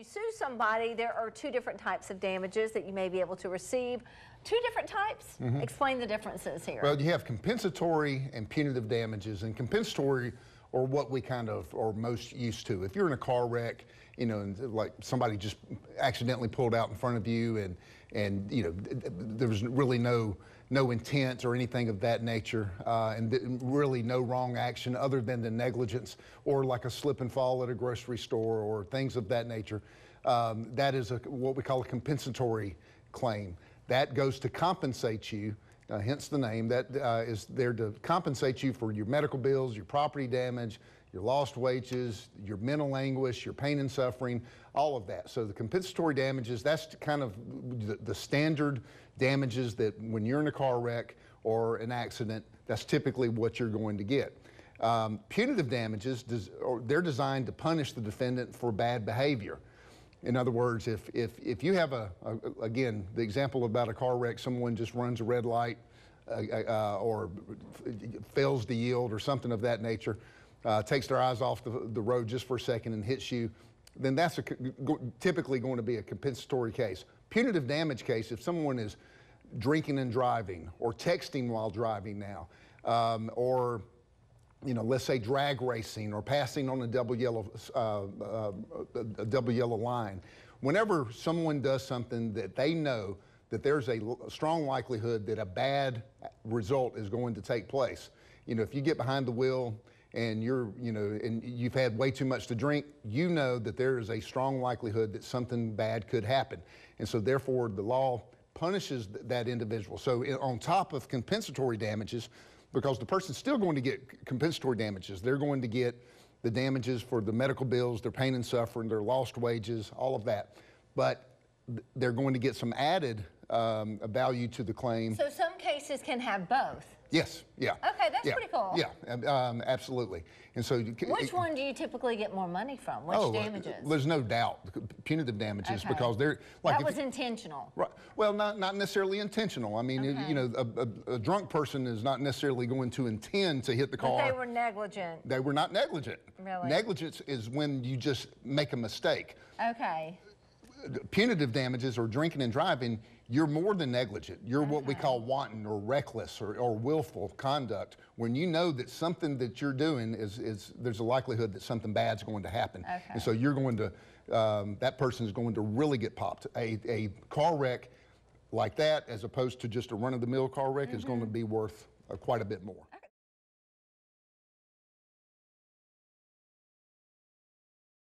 you sue somebody, there are two different types of damages that you may be able to receive. Two different types? Mm-hmm. Explain the differences here. Well, you have compensatory and punitive damages, and compensatory or what we kind of are most used to. If you're in a car wreck, you know, and like somebody just accidentally pulled out in front of you, and you know, there was really no intent or anything of that nature, and really no wrong action other than the negligence or like a slip and fall at a grocery store or things of that nature. That is what we call a compensatory claim. That goes to compensate you. Hence the name, that is there to compensate you for your medical bills, your property damage, your lost wages, your mental anguish, your pain and suffering, all of that. So the compensatory damages, that's kind of the standard damages that when you're in a car wreck or an accident, that's typically what you're going to get. Punitive damages, they're designed to punish the defendant for bad behavior. In other words, if you have again, the example about a car wreck, someone just runs a red light or fails to yield or something of that nature, takes their eyes off the road just for a second and hits you, then that's typically going to be a compensatory case. Punitive damage case, if someone is drinking and driving or texting while driving now, or you know, let's say drag racing or passing on a double yellow line. Whenever someone does something that they know that there's a strong likelihood that a bad result is going to take place. You know, if you get behind the wheel and you're, you know, and you've had way too much to drink, you know that there is a strong likelihood that something bad could happen. And so therefore the law punishes that individual. So on top of compensatory damages, because the person's still going to get compensatory damages. They're going to get the damages for the medical bills, their pain and suffering, their lost wages, all of that. But they're going to get some added value to the claim. So some cases can have both? Yes, yeah. Okay, that's pretty cool. Yeah, absolutely. And so, which one do you typically get more money from? Which damages? There's no doubt punitive damages, okay, because they're like that was intentional. Right. Well, not necessarily intentional. I mean, okay, you know, a drunk person is not necessarily going to intend to hit the car. But they were negligent. They were not negligent. Really? Negligence is when you just make a mistake. Okay. Punitive damages or drinking and driving, you're more than negligent. You're what we call wanton or reckless or willful conduct, when you know that something that you're doing is there's a likelihood that something bad's going to happen. Okay. And so you're going to, that person is going to really get popped. A car wreck like that, as opposed to just a run-of-the-mill car wreck, is going to be worth quite a bit more.